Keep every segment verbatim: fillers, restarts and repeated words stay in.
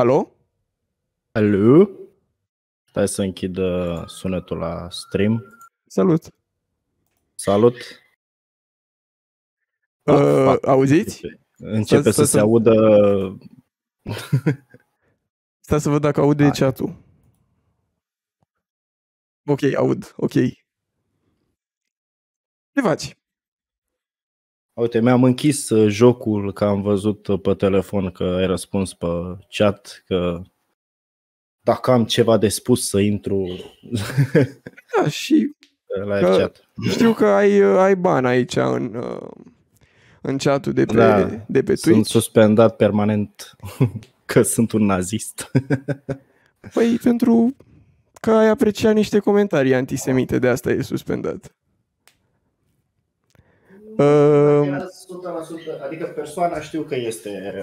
Alo? Alo? Stai să închid sunetul la stream. Salut! Salut! Uh, ah, auziți? Începe să se audă... Stai să văd dacă aude chat-ul. Ok, aud, ok. Ce faci? Uite, mi-am închis jocul, că am văzut pe telefon că ai răspuns pe chat, că dacă am ceva de spus să intru da, și la chat. Știu că ai, ai bani aici în, în chat-ul de pe, da, de pe Twitch. Sunt suspendat permanent că sunt un nazist. Păi pentru că ai apreciat niște comentarii antisemite, de asta e suspendat. o sută la sută, adică persoana știu că este,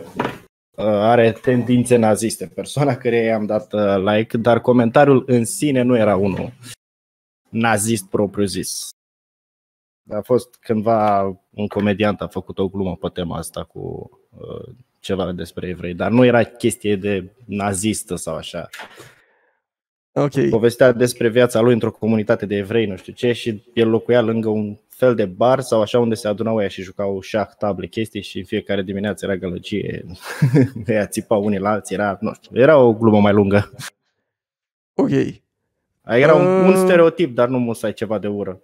are tendințe naziste, persoana care i-am dat like, dar comentariul în sine nu era unul nazist propriu-zis. A fost cândva un comediant a făcut o glumă pe tema asta cu uh, ceva despre evrei, dar nu era chestie de nazistă sau așa. Okay. Povestea despre viața lui într-o comunitate de evrei, nu știu ce, și el locuia lângă un fel de bar sau așa unde se adunau aia și jucau șah, table, chestii și în fiecare dimineață era gălăgie, aia țipau unii la alții, era, nu știu, era o glumă mai lungă. Ok. Era uh... un, un stereotip, dar nu musai ceva de ură.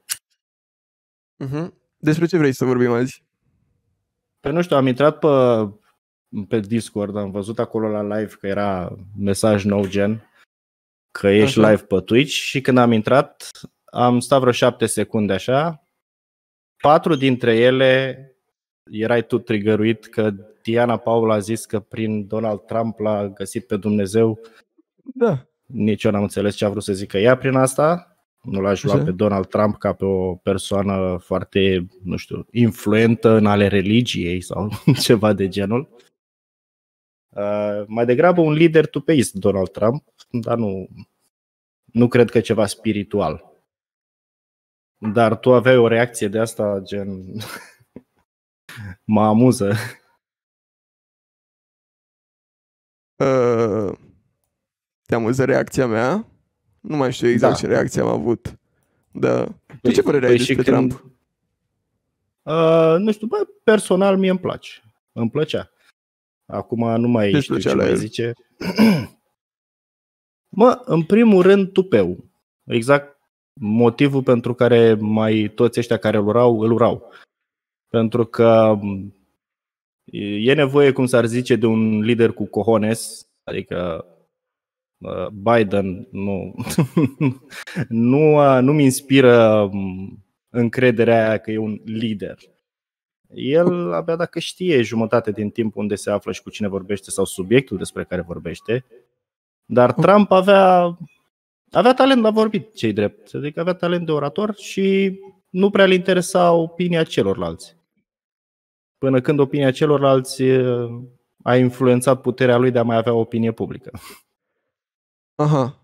Uh-huh. Despre ce vrei să vorbim azi? Păi nu știu, am intrat pe, pe Discord, am văzut acolo la live că era mesaj nou gen. Că ești așa. Live pe Twitch și când am intrat am stat vreo șapte secunde așa. Patru dintre ele erai tu trigăruit că Diana Paula a zis că prin Donald Trump l-a găsit pe Dumnezeu. Da. Nici eu n-am înțeles ce a vrut să zică ea prin asta. Nu l-aș lua pe Donald Trump ca pe o persoană foarte, nu știu, influentă în ale religiei sau ceva de genul. Uh, mai degrabă un lider tupeist Donald Trump, dar nu, nu cred că ceva spiritual. Dar tu aveai o reacție de asta, gen, mă amuză. Uh, te amuză reacția mea? Nu mai știu exact da. Ce reacție am avut. Da. Păi, tu ce părere păi ai despre Trump? Când... Uh, nu știu, bă, personal mie îmi place. Îmi plăcea. Acum nu mai știu ce mai zice. Mă, în primul rând tupeu. Exact motivul pentru care mai toți ăștia care îl urau, îl urau. Pentru că e nevoie, cum s-ar zice, de un lider cu cojones. Adică Biden nu, nu, nu-mi inspiră încrederea aia că e un lider. El abia dacă știe jumătate din timp unde se află și cu cine vorbește sau subiectul despre care vorbește. Dar Trump avea, avea talent la vorbit, ce-i drept. Adică avea talent de orator și nu prea le interesa opinia celorlalți. Până când opinia celorlalți a influențat puterea lui de a mai avea o opinie publică. Aha.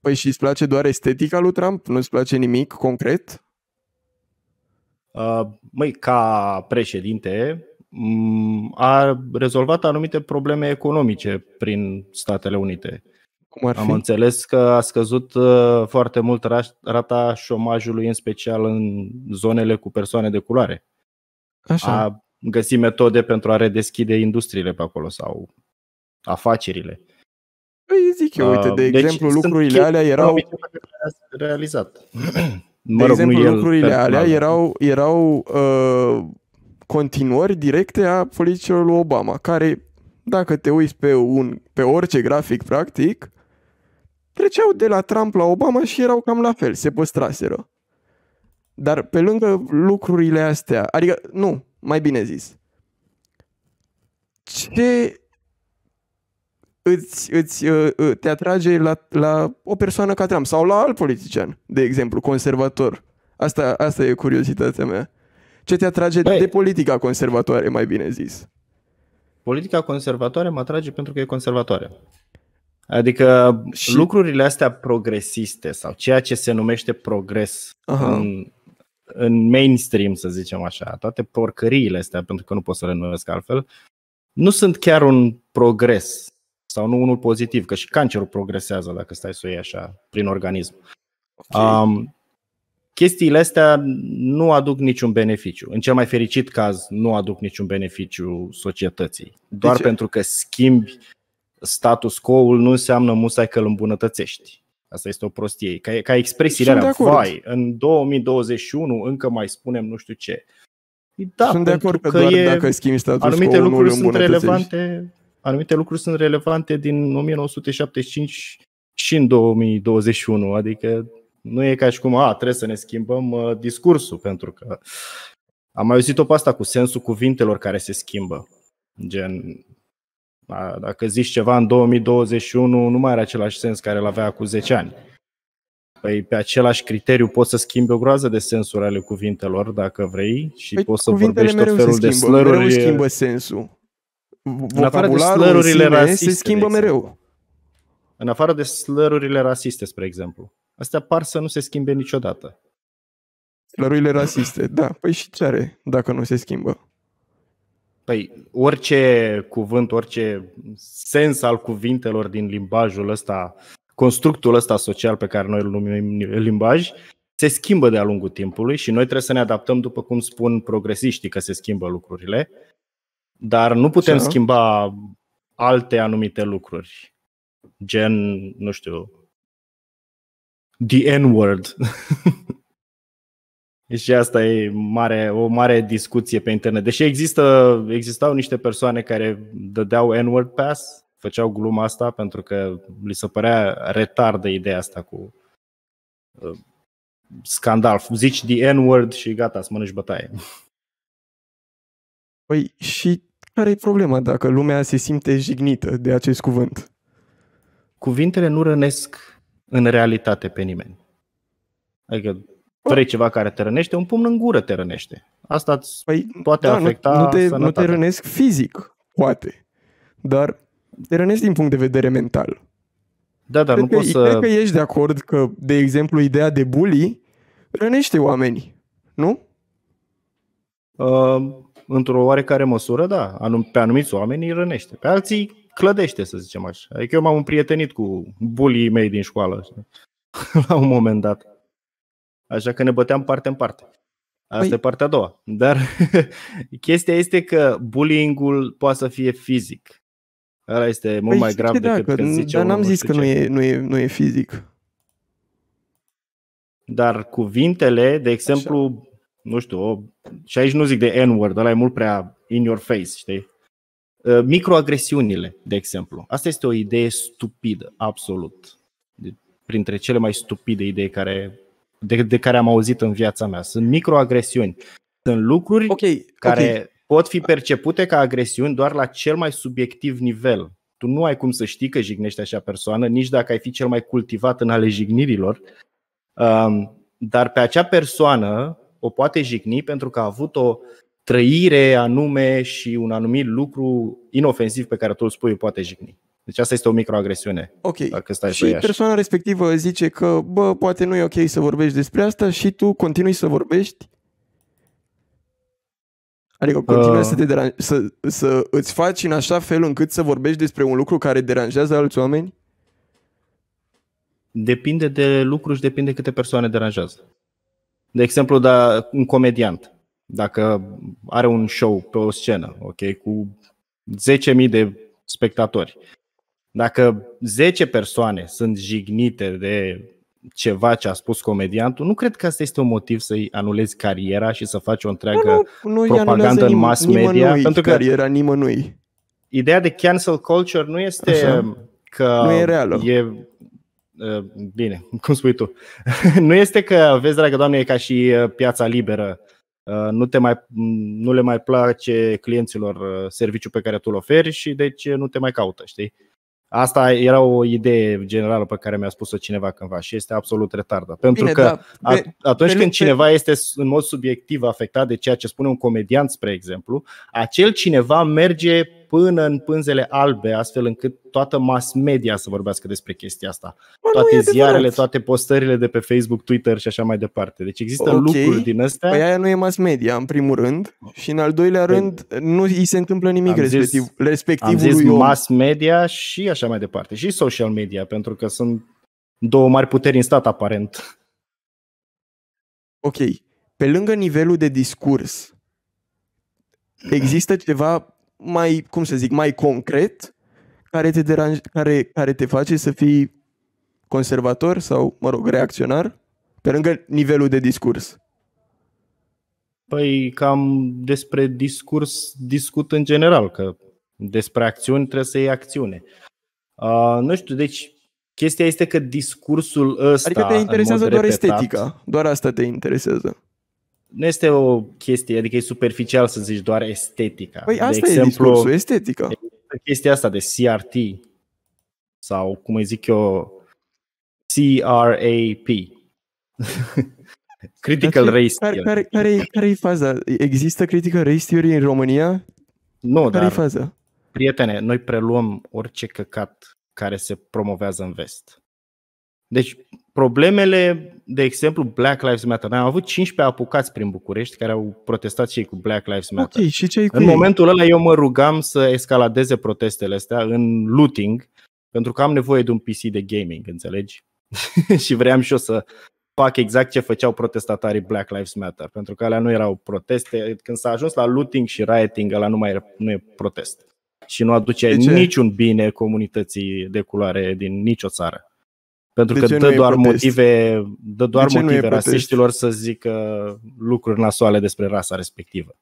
Păi și îți place doar estetica lui Trump? Nu îți place nimic concret? Uh, măi, ca președinte a rezolvat anumite probleme economice prin Statele Unite. Cum ar fi? Am înțeles că a scăzut foarte mult rata șomajului, în special în zonele cu persoane de culoare. Așa. A găsit metode pentru a redeschide industriile pe acolo sau afacerile. Păi zic eu, uite, de uh, exemplu, deci lucrurile alea erau realizat. De rog, exemplu, lucrurile alea erau, erau uh, continuări directe a politicilor lui Obama, care, dacă te uiți pe, un, pe orice grafic, practic, treceau de la Trump la Obama și erau cam la fel, se păstraseră. Dar pe lângă lucrurile astea, adică, nu, mai bine zis, ce Îți, îți, te atrage la, la o persoană ca Trump sau la alt politician, de exemplu, conservator. Asta, asta e curiozitatea mea. Ce te atrage Băi, de politica conservatoare, mai bine zis? Politica conservatoare mă atrage pentru că e conservatoare. Adică și... lucrurile astea progresiste sau ceea ce se numește progres în, în mainstream, să zicem așa, toate porcăriile astea, pentru că nu pot să le numesc altfel, nu sunt chiar un progres. sau nu unul pozitiv, că și cancerul progresează dacă stai să o iei așa prin organism. Okay. Um, chestiile astea nu aduc niciun beneficiu. În cel mai fericit caz nu aduc niciun beneficiu societății. Doar pentru că schimbi status quo-ul nu înseamnă musai că îl îmbunătățești. Asta este o prostie. Ca, ca expresiile alea, vai, în două mii douăzeci și unu încă mai spunem nu știu ce. Da, sunt de acord că doar e, dacă schimbi status anumite quo, lucruri sunt relevante. Anumite lucruri sunt relevante din o mie nouă sute șaptezeci și cinci și în două mii douăzeci și unu. Adică nu e ca și cum a, trebuie să ne schimbăm uh, discursul, pentru că am mai auzit-o pe asta cu sensul cuvintelor care se schimbă. Gen, a, dacă zici ceva în două mii douăzeci și unu, nu mai are același sens care l-avea acum zece ani. Păi pe același criteriu poți să schimbi o groază de sensuri ale cuvintelor dacă vrei și păi poți să vorbești tot felul schimbă, de slăruri. Mereu schimbă sensul. În afară de slărurile rasiste, se schimbă mereu. În afară de slărurile rasiste, spre exemplu. Astea par să nu se schimbe niciodată. Slărurile rasiste, da. Păi și ce are dacă nu se schimbă? Păi orice cuvânt, orice sens al cuvintelor din limbajul ăsta, constructul ăsta social pe care noi îl numim limbaj, se schimbă de-a lungul timpului și noi trebuie să ne adaptăm, după cum spun progresiștii, că se schimbă lucrurile, dar nu putem așa schimba alte anumite lucruri. Gen, nu știu, the N-word. Și asta e mare, o mare discuție pe internet. Deși există, existau niște persoane care dădeau N-word pass, făceau gluma asta pentru că li se părea retardă ideea asta cu uh, scandal. Zici the N-word și gata, să mănânci bătaie. Păi și care e problema dacă lumea se simte jignită de acest cuvânt? Cuvintele nu rănesc în realitate pe nimeni. Adică vrei ceva care te rănește, un pumn în gură te rănește. Asta păi, poate da, afecta nu te, sănătatea. Nu te rănesc fizic, poate, dar te rănesc din punct de vedere mental. Da, dar cred nu că, poți să... Cred că ești de acord că, de exemplu, ideea de bully rănește oamenii, nu? Uh, într-o oarecare măsură, da. Pe anumiți oameni îi rănește. Pe alții clădește, să zicem așa. Adică eu m-am împrietenit cu bulii mei din școală la un moment dat. Așa că ne băteam parte în parte. Asta păi... e partea a doua. Dar chestia este că bullying-ul poate să fie fizic. Ăla este mult păi mai grav decât dacă, când zice. Dar n-am zis că nu e, nu, e, nu e fizic. Dar cuvintele, de exemplu, așa, nu știu, o, și aici nu zic de N-word, ăla e mult prea in your face, știi? Microagresiunile, de exemplu. Asta este o idee stupidă, absolut. Printre cele mai stupide idei care, de, de care am auzit în viața mea. Sunt microagresiuni. Sunt lucruri okay, care okay. pot fi percepute ca agresiuni doar la cel mai subiectiv nivel. Tu nu ai cum să știi că jignești așa persoană, nici dacă ai fi cel mai cultivat în ale jignirilor. Dar pe acea persoană o poate jigni pentru că a avut o trăire anume și un anumit lucru inofensiv pe care tu îl spui poate jigni. Deci asta este o microagresiune. Ok. Dacă stai și persoana respectivă zice că bă, poate nu e ok să vorbești despre asta și tu continui să vorbești? Adică continui uh... să, te deran... să, să îți faci în așa fel încât să vorbești despre un lucru care deranjează alți oameni? Depinde de lucru și depinde câte persoane deranjează. De exemplu, da, un comediant. Dacă are un show pe o scenă, okay, cu zece mii de spectatori, dacă zece persoane sunt jignite de ceva ce a spus comediantul, nu cred că asta este un motiv să-i anulezi cariera și să faci o întreagă nu, nu, propagandă în mass media. Pentru că cariera nimănui. Ideea de cancel culture nu este așa, că nu e reală. E, bine, cum spui tu. Nu este că, vezi, dragă doamne, e ca și piața liberă. Nu, te mai, nu le mai place clienților serviciul pe care tu îl oferi și deci nu te mai caută, știi? Asta era o idee generală pe care mi-a spus-o cineva cândva și este absolut retardă. Pentru Bine, că da, pe, atunci pe, când cineva pe... este în mod subiectiv afectat de ceea ce spune un comediant, spre exemplu, acel cineva merge până în pânzele albe, astfel încât toată mass media să vorbească despre chestia asta. Bă, toate ziarele, toate postările de pe Facebook, Twitter și așa mai departe. Deci există okay. lucruri din astea. Păi aia nu e mass media, în primul rând. Și în al doilea păi... rând, nu îi se întâmplă nimic am respectiv, zis, respectivului am zis om. Mass media și așa mai departe. Și social media, pentru că sunt două mari puteri în stat, aparent. Ok. Pe lângă nivelul de discurs, există ceva mai, cum să zic, mai concret care te deranj, care, care te face să fii conservator sau, mă rog, reacționar, pe lângă nivelul de discurs? Păi cam despre discurs discut în general, că despre acțiuni trebuie să iei acțiune. Uh, nu știu, deci chestia este că discursul ăsta... Adică te interesează doar repetat, estetica, doar asta te interesează. Nu este o chestie, adică e superficial să zici doar estetica. Păi asta de exemplu, e discursul, estetica. Chestia asta de C R T sau cum îi zic eu, C R A P. Critical Race Theory. Care, care, care, care e faza? Există Critical Race Theory în România? Nu, care-i faza? Prietene, noi preluăm orice căcat care se promovează în vest. Deci problemele, de exemplu, Black Lives Matter. Am avut cincisprezece apucați prin București care au protestat și ei cu Black Lives Matter. Okay, și ce în momentul ăla eu mă rugam să escaladeze protestele astea în looting, pentru că am nevoie de un P C de gaming, înțelegi? Și vreau și eu să fac exact ce făceau protestatarii Black Lives Matter, pentru că alea nu erau proteste. Când s-a ajuns la looting și rioting, ăla nu mai e, nu e protest. Și nu aduce niciun bine comunității de culoare din nicio țară. Pentru că dă doar motive, dă doar motive rasiștilor să zică lucruri nasoale despre rasa respectivă.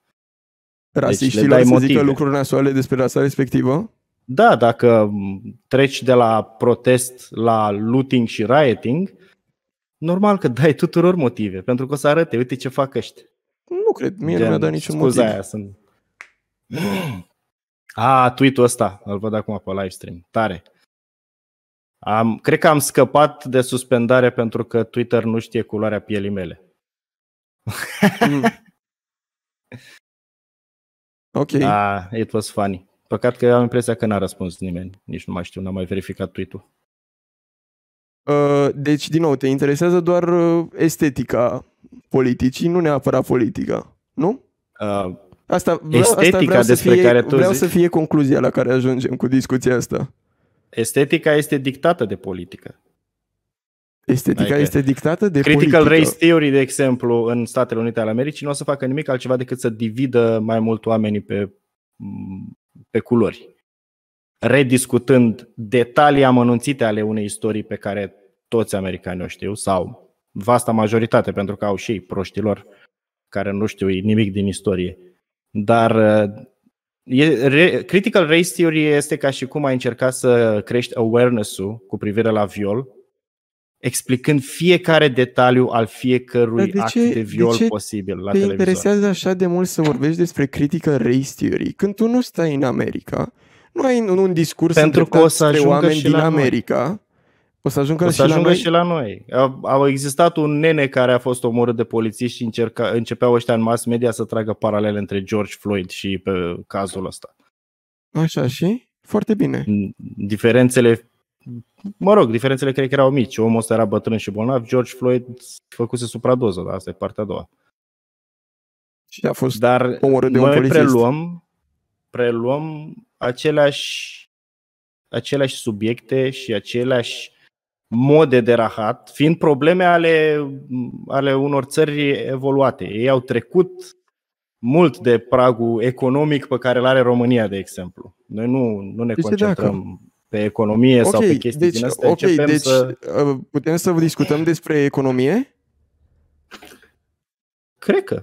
Rasiștilor să zică lucruri nasoale despre rasa respectivă? Da, dacă treci de la protest la looting și rioting, normal că dai tuturor motive, pentru că o să arate, uite ce fac ăștia. Nu cred, mie nu mi-a dat niciun motiv. Scuza aia, sunt... A, tweet-ul ăsta, îl văd acum pe live stream, tare. Am, cred că am scăpat de suspendare pentru că Twitter nu știe culoarea pielii mele. Mm. Ok. Ah, it was funny. Păcat că am impresia că n-a răspuns nimeni. Nici nu mai știu, n-am mai verificat tweet-ul. Uh, deci, din nou, te interesează doar estetica politicii, nu neapărat politica, nu? Uh, asta, vreau, estetica asta vreau despre să fie, care tu Vreau zici? să fie concluzia la care ajungem cu discuția asta. Estetica este dictată de politică. Estetica adică este dictată de critical politică. Critical Race Theory, de exemplu, în Statele Unite ale Americii nu o să facă nimic altceva decât să dividă mai mult oamenii pe, pe culori, rediscutând detalii amănunțite ale unei istorii pe care toți americanii o știu, sau vasta majoritate, pentru că au și ei proștilor care nu știu nimic din istorie. Dar... Critical Race Theory este ca și cum ai încerca să crești awareness-ul cu privire la viol, explicând fiecare detaliu al fiecărui de act ce, de viol de ce posibil la te televizor. Te interesează așa de mult să vorbești despre Critical Race Theory când tu nu stai în America, nu ai un, un discurs pentru spre oameni din America? Noi. O să ajungă, o să și, ajungă la și la noi. Au existat un nene care a fost omorât de polițiști și încerca, începeau ăștia în mass media să tragă paralele între George Floyd și pe cazul ăsta. Așa și? Foarte bine. Diferențele, mă rog, diferențele cred că erau mici. Omul ăsta era bătrân și bolnav, George Floyd făcuse supradoză, dar asta e partea a doua. Și a fost dar omorât de un polițist. Dar noi preluăm, preluăm aceleași, aceleași subiecte și aceleași mode de rahat, fiind probleme ale, ale unor țări evoluate. Ei au trecut mult de pragul economic pe care îl are România, de exemplu. Noi nu, nu ne deci concentrăm dacă... pe economie okay, sau pe chestii deci, din astea. Okay, deci, să... Putem să discutăm despre economie? Cred că.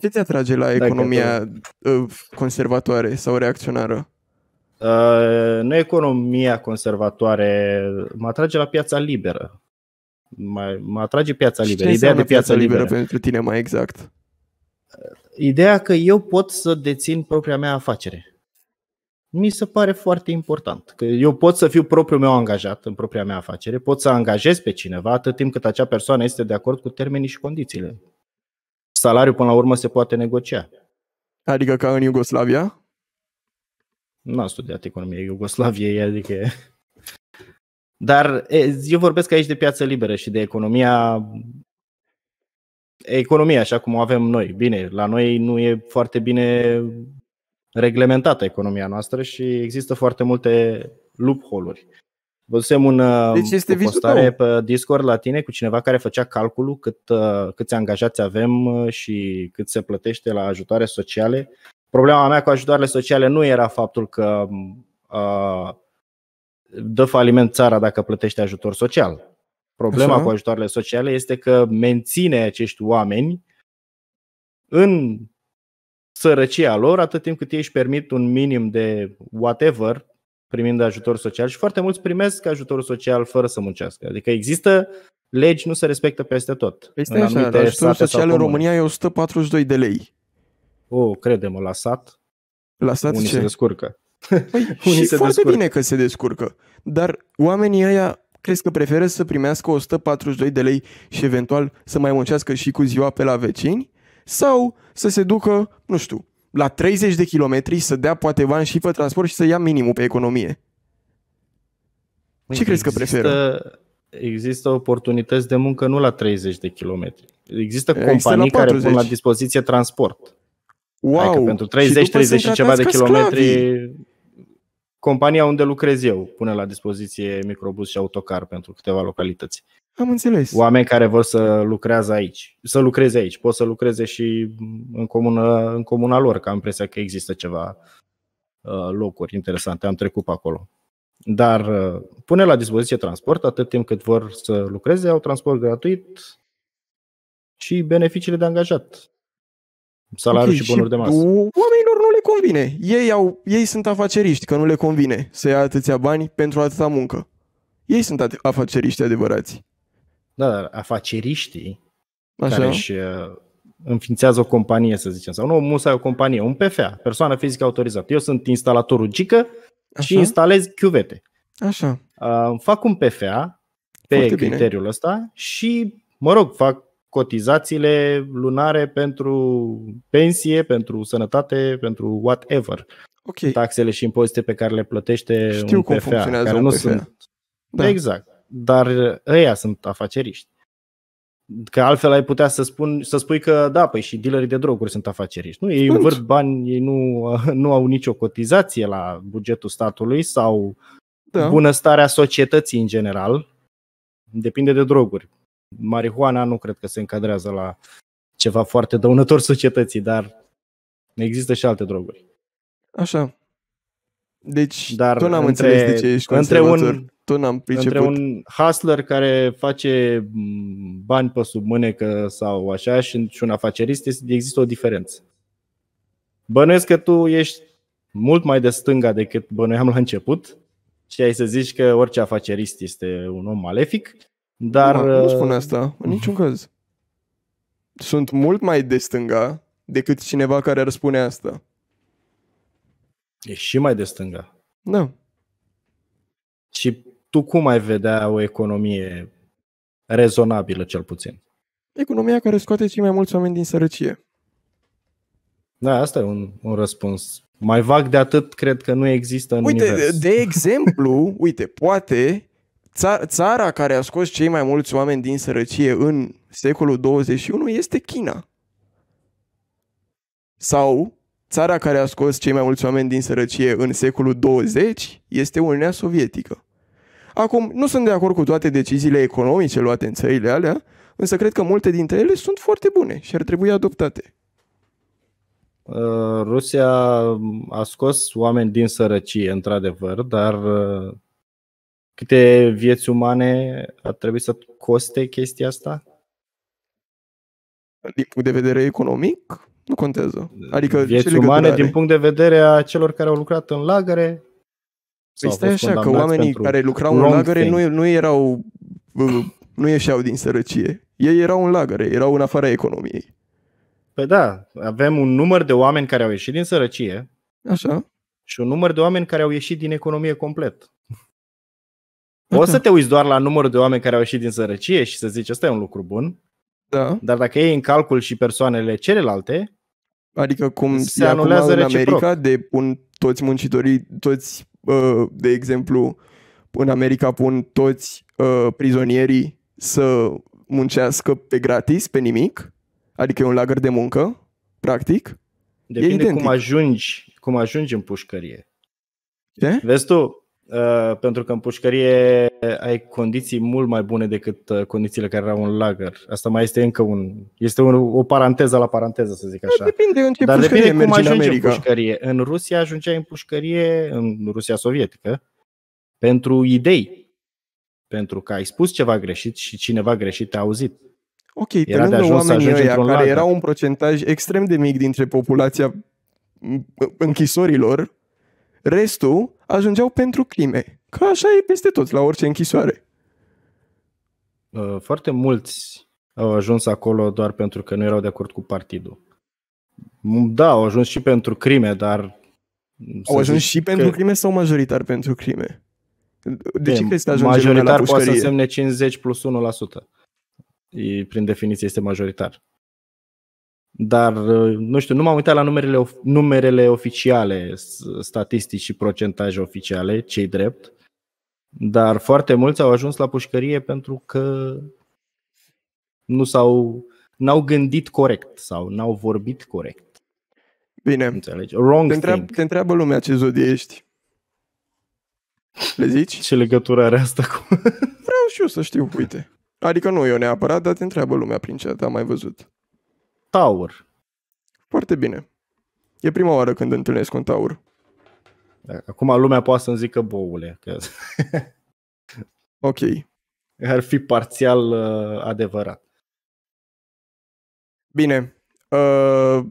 Ce te atrage la economia dacă... conservatoare sau reacționară? Uh, nu economia conservatoare, mă atrage la piața liberă. Mă, mă atrage piața liberă. Ideea de piața liberă pentru tine mai exact. Ideea că eu pot să dețin propria mea afacere. Mi se pare foarte important că eu pot să fiu propriul meu angajat în propria mea afacere, pot să angajez pe cineva atât timp cât acea persoană este de acord cu termenii și condițiile. Salariul până la urmă se poate negocia. Adică ca în Iugoslavia? n-am studiat economia Iugoslaviei, adică... Dar eu vorbesc aici de piață liberă și de economia, economia așa cum o avem noi. Bine, la noi nu e foarte bine reglementată economia noastră și există foarte multe loophole-uri. Văzusem un, deci o postare pe Discord la tine cu cineva care făcea calculul cât, câți angajați avem și cât se plătește la ajutoare sociale. Problema mea cu ajutoarele sociale nu era faptul că uh, dă faliment țara dacă plătește ajutor social. Problema Așa. cu ajutoarele sociale este că menține acești oameni în sărăcia lor atât timp cât ei își permit un minim de whatever primind ajutor social, și foarte mulți primesc ajutorul social fără să muncească. Adică există legi, nu se respectă peste tot. Este așa, ajutorul social în România e o sută patruzeci și doi de lei. O, crede-mă, la sat, la sat unii ce? se descurcă. Păi, și se foarte descurcă. bine că se descurcă. Dar oamenii ăia crezi că preferă să primească o sută patruzeci și doi de lei și eventual să mai muncească și cu ziua pe la vecini, sau să se ducă, nu știu, la treizeci de kilometri să dea poate bani și pe transport și să ia minimul pe economie. Măi, ce crezi că preferă? Există oportunități de muncă nu la treizeci de kilometri. Există companii care pun la dispoziție transport. Wow! Adică pentru treizeci, treizeci și ceva de kilometri, compania unde lucrez eu pune la dispoziție microbus și autocar pentru câteva localități. Am înțeles. Oameni care vor să lucrează aici, să lucreze aici, pot să lucreze și în comună, în comuna lor, că am impresia că există ceva locuri interesante, am trecut pe acolo. Dar pune la dispoziție transport atât timp cât vor să lucreze, au transport gratuit și beneficiile de angajat. Salariul okay, și bonuri de masă. Oamenilor nu le convine. Ei, au, ei sunt afaceriști, că nu le convine să ia atâția bani pentru atâta muncă. Ei sunt afaceriști adevărați. Da, dar afaceriștii Așa. care își înființează o companie, să zicem, sau nu, musai o companie, un P F A, persoană fizică autorizată. Eu sunt instalatorul Gică Așa. și instalez chiuvete. Așa. Fac un P F A pe Foarte criteriul bine. ăsta și, mă rog, fac cotizațiile lunare pentru pensie, pentru sănătate, pentru whatever. Okay. Taxele și impozite pe care le plătește Știu un P F A. Cum funcționează care un nu P F A. Sunt... Da. Exact. Dar ăia sunt afaceriști. Că altfel ai putea să, spun, să spui că da, păi și dealerii de droguri sunt afaceriști. Nu, ei învârt bani, ei nu, nu au nicio cotizație la bugetul statului sau da. bunăstarea societății în general. Depinde de droguri. Marihuana nu cred că se încadrează la ceva foarte dăunător societății, dar există și alte droguri. Așa. Deci dar tu n-am între, înțeles de ce ești conservator. Între un, tu n-am priceput. Între un hustler care face bani pe sub mânecă sau așa și un afacerist există o diferență. Bănuiesc că tu ești mult mai de stânga decât bănuiam la început și ai să zici că orice afacerist este un om malefic. Dar nu, nu spun asta, în niciun caz. Sunt mult mai de stânga decât cineva care ar spune asta. E și mai de stânga. Da. Și tu cum ai vedea o economie rezonabilă, cel puțin? Economia care scoate cei mai mulți oameni din sărăcie. Da, asta e un, un răspuns. Mai vag de atât, cred că nu există în uite, univers. De exemplu, uite, poate... Țara care a scos cei mai mulți oameni din sărăcie în secolul douăzeci și unu este China. Sau țara care a scos cei mai mulți oameni din sărăcie în secolul douăzeci este Uniunea Sovietică. Acum, nu sunt de acord cu toate deciziile economice luate în țările alea, însă cred că multe dintre ele sunt foarte bune și ar trebui adoptate. Rusia a scos oameni din sărăcie, într-adevăr, dar... Câte vieți umane ar trebui să coste chestia asta? Din punct de vedere economic, nu contează. Adică vieți umane din punct de vedere a celor care au lucrat în lagăre. Păi stai așa, că oamenii care lucrau în lagăre nu, nu erau, nu ieșeau din sărăcie. Ei erau în lagăre, erau în afara economiei. Păi da, avem un număr de oameni care au ieșit din sărăcie. Așa. Și un număr de oameni care au ieșit din economie complet. Poți să te uiți doar la numărul de oameni care au ieșit din sărăcie și să zici, ăsta e un lucru bun, da. Dar dacă iei în calcul și persoanele celelalte, Adică cum se, se anulează în reciproc. America de pun toți muncitorii, toți, uh, de exemplu, în America pun toți uh, prizonierii să muncească pe gratis, pe nimic. Adică e un lagăr de muncă, practic. Depinde cum ajungi, cum ajungi în pușcărie. De? Vezi tu, uh, pentru că în pușcărie ai condiții mult mai bune decât uh, condițiile care erau în lagăr. Asta mai este încă un, este un, o paranteză la paranteză, să zic așa. Depinde în ce Dar depinde cum ajungi în, în pușcărie. În Rusia ajungeai în pușcărie, în Rusia sovietică, pentru idei. Pentru că ai spus ceva greșit și cineva greșit te-a auzit. Ok, pe lângă oamenii ăia, care lagăr. Era un procentaj extrem de mic dintre populația închisorilor, restul ajungeau pentru crime. Că așa e peste tot, la orice închisoare. Foarte mulți au ajuns acolo doar pentru că nu erau de acord cu partidul. Da, au ajuns și pentru crime, dar... Au ajuns și că... pentru crime sau majoritar pentru crime? De ce crezi că ajunge majoritar poate să însemne cincizeci plus unu la sută. Prin definiție este majoritar. Dar, nu știu, nu m-am uitat la numerele, of numerele oficiale, statistici și procentaje oficiale, ce-i drept. Dar foarte mulți au ajuns la pușcărie pentru că nu s-au, n-au gândit corect sau n-au vorbit corect. Bine, înțelegi? Wrong te, întreab, te întreabă lumea ce zodie ești. Le zici? Ce legătură are asta cu... Vreau și eu să știu, uite. Adică nu eu neapărat, dar te întreabă lumea prin ce am mai văzut. Taur. Foarte bine. E prima oară când întâlnesc un taur. Acum lumea poate să-mi zică boule. Că... ok. Ar fi parțial uh, adevărat. Bine. Uh,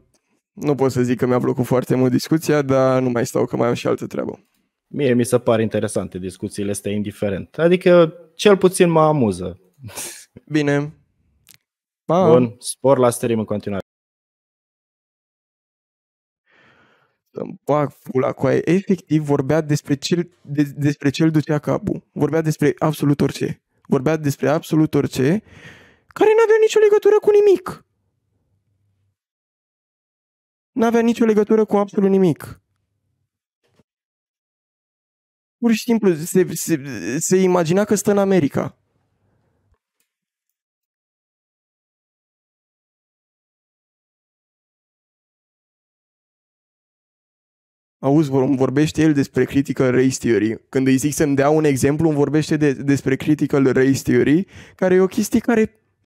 nu pot să zic că mi-a plăcut foarte mult discuția, dar nu mai stau că mai am și altă treabă. Mie mi se par interesante discuțiile astea, indiferent. Adică cel puțin mă amuză. Bine. Pa. Bun, spor la stream în continuare. Să-mi fac pula coaie. Efectiv vorbea despre ce, de, despre ce îl ducea capul. Vorbea despre absolut orice. Vorbea despre absolut orice care n-avea nicio legătură cu nimic. N-avea nicio legătură cu absolut nimic. Pur și simplu se, se, se imagina că stă în America. Auzi, vorbește el despre critical race theory. Când îi zic să-mi dea un exemplu, îmi vorbește de, despre critical race theory, care e o chestie care